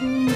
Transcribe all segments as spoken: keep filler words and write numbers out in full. Und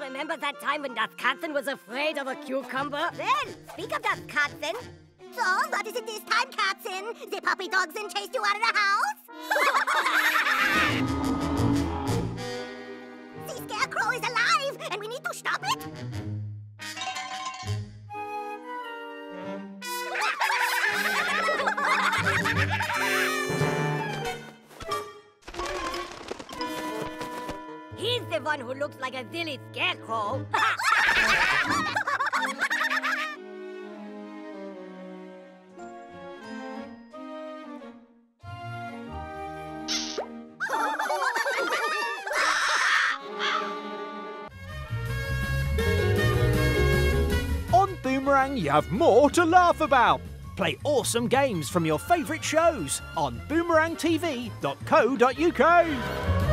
remember that time when Darth Katten was afraid of a cucumber? Well, speak of Darth Katten. So, what is it this time, Katzen? The puppy dogs then chased you out of the house? The scarecrow is alive, and we need to stop it? He's the one who looks like a silly scarecrow. On Boomerang, you have more to laugh about. Play awesome games from your favourite shows on boomerang t v dot co dot u k.